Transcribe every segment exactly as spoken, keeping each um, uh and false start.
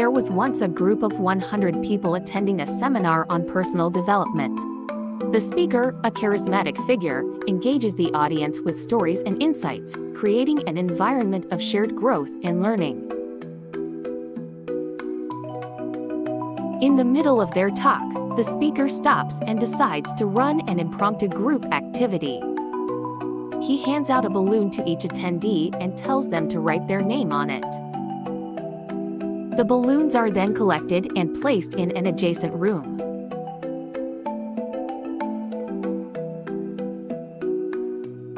There was once a group of one hundred people attending a seminar on personal development. The speaker, a charismatic figure, engages the audience with stories and insights, creating an environment of shared growth and learning. In the middle of their talk, the speaker stops and decides to run an impromptu group activity. He hands out a balloon to each attendee and tells them to write their name on it. The balloons are then collected and placed in an adjacent room.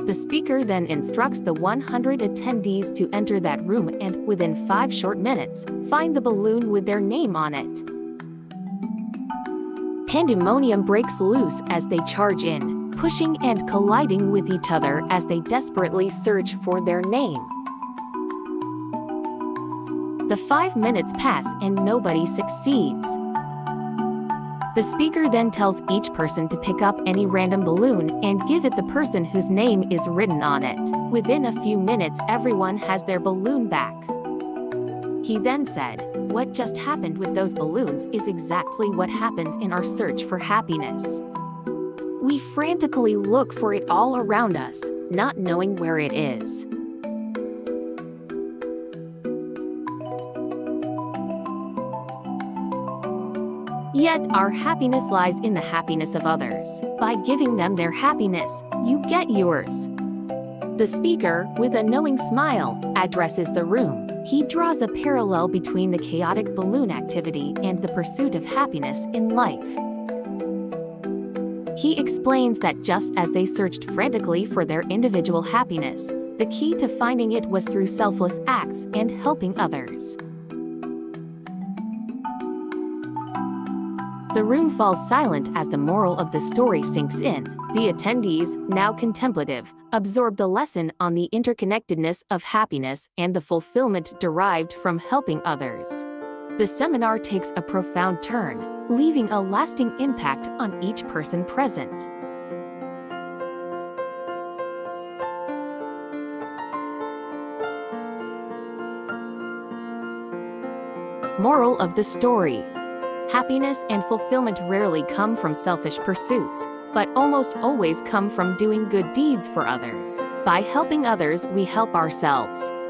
The speaker then instructs the one hundred attendees to enter that room and, within five short minutes, find the balloon with their name on it. Pandemonium breaks loose as they charge in, pushing and colliding with each other as they desperately search for their name. The five minutes pass and nobody succeeds. The speaker then tells each person to pick up any random balloon and give it the person whose name is written on it. Within a few minutes, everyone has their balloon back. He then said, "What just happened with those balloons is exactly what happens in our search for happiness. We frantically look for it all around us, not knowing where it is." Yet our happiness lies in the happiness of others. By giving them their happiness, you get yours. The speaker, with a knowing smile, addresses the room. He draws a parallel between the chaotic balloon activity and the pursuit of happiness in life. He explains that just as they searched frantically for their individual happiness, the key to finding it was through selfless acts and helping others. The room falls silent as the moral of the story sinks in. The attendees, now contemplative, absorb the lesson on the interconnectedness of happiness and the fulfillment derived from helping others. The seminar takes a profound turn, leaving a lasting impact on each person present. Moral of the story. Happiness and fulfillment rarely come from selfish pursuits, but almost always come from doing good deeds for others. By helping others, we help ourselves.